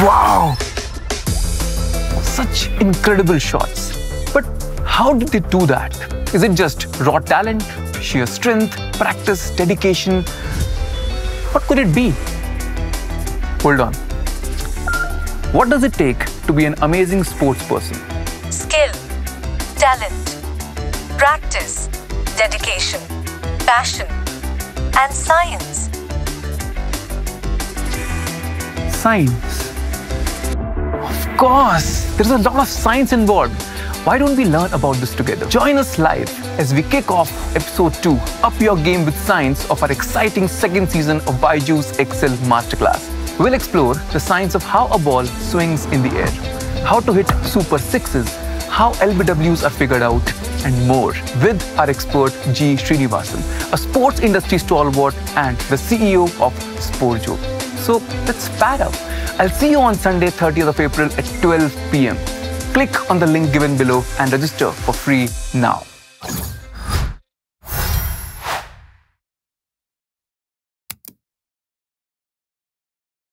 Wow! Such incredible shots. But how did they do that? Is it just raw talent, sheer strength, practice, dedication? What could it be? Hold on. What does it take to be an amazing sports person? Skill, talent, practice, dedication, passion, and science. Science. Of course, there's a lot of science involved. Why don't we learn about this together? Join us live as we kick off episode 2, Up Your Game with Science, of our exciting second season of Baiju's Excel Masterclass. We'll explore the science of how a ball swings in the air, how to hit super sixes, how LBWs are figured out, and more with our expert G. Srinivasan, a sports industry stalwart and the CEO of Sporjo. So let's pad up. I'll see you on Sunday, 30th of April at 12 p.m. Click on the link given below and register for free now.